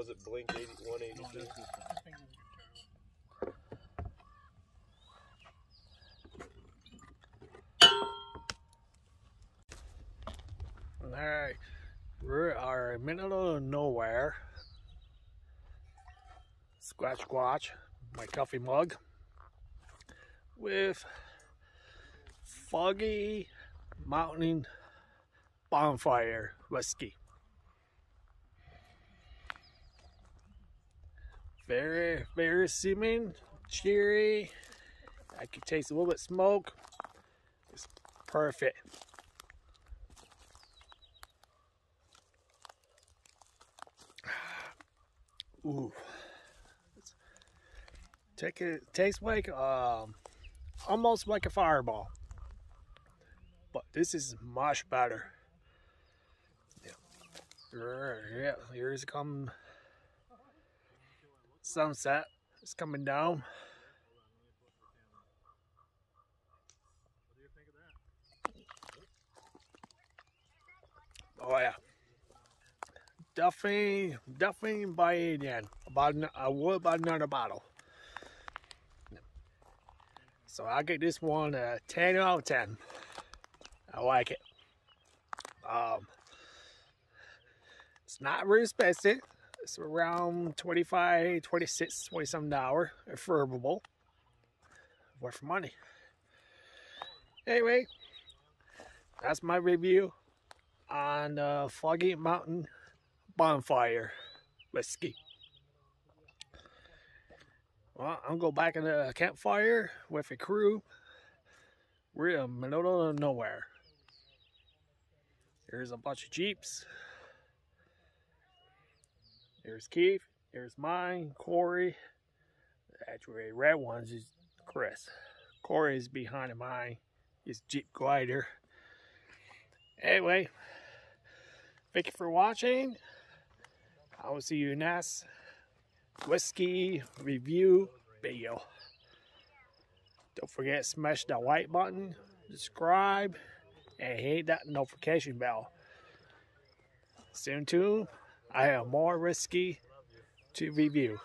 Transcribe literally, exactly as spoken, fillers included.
was it Blink eighty-one eighty-two? All right, we are in the middle of nowhere. Squatch, squatch, my coffee mug with Foggy Mountain Bonfire Whiskey. Very, very simmering, cheery. I can taste a little bit of smoke. It's perfect. Ooh. Take it, tastes like um, almost like a Fireball, but this is much better. Yeah, yeah. Here's come sunset. It's coming down. Oh yeah, definitely, definitely buy it again. About I would about another bottle. So I'll get this one a ten out of ten. I like it. Um, it's not really expensive. It's around twenty-five, twenty-six, twenty-seven dollars. Affordable. Worth money. Anyway, that's my review on uh, Foggy Mountain Bonfire Whiskey. Well, I'm going back in the campfire with a crew. We're in the middle of nowhere. Here's a bunch of Jeeps. Here's Keith. Here's mine, Corey. Actually, the red one's is Chris. Corey's behind mine. His Jeep glider. Anyway, thank you for watching. I will see you next whiskey review video. Don't forget to smash that like button, subscribe, and hit that notification bell. Soon too, I have more whiskey to review.